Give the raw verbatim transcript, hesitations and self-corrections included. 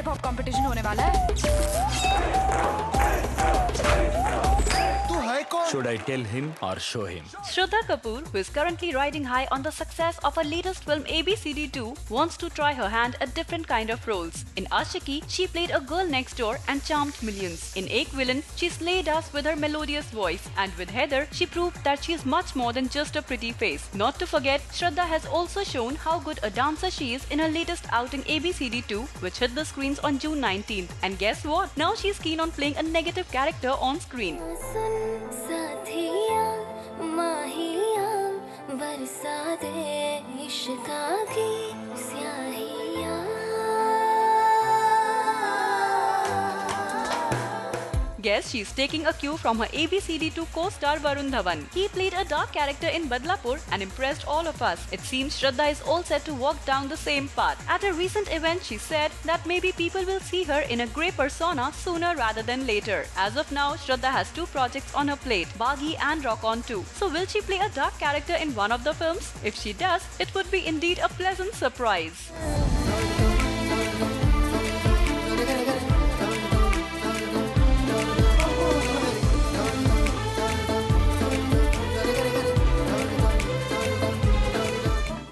Hip hop competition होने वाला है। तू है कौन? Should I tell him or show him? Shraddha Kapoor, who is currently riding high on the success of her latest film A B C D two, wants to try her hand at different kind of roles. In Aashiqui, she played a girl next door and charmed millions. In Ek Villain, she slayed us with her melodious voice, and with Haider, she proved that she is much more than just a pretty face. Not to forget, Shraddha has also shown how good a dancer she is in her latest outing A B C D two, which hit the screens on June nineteenth. And guess what? Now she is keen on playing a negative character on screen. Guess she's taking a cue from her A B C D two co-star Varun Dhawan. He played a dark character in Badlapur and impressed all of us. It seems Shraddha is all set to walk down the same path. At a recent event, she said that maybe people will see her in a grey persona sooner rather than later. As of now, Shraddha has two projects on her plate, Baagi and Rock On two. So will she play a dark character in one of the films? If she does, it would be indeed a pleasant surprise.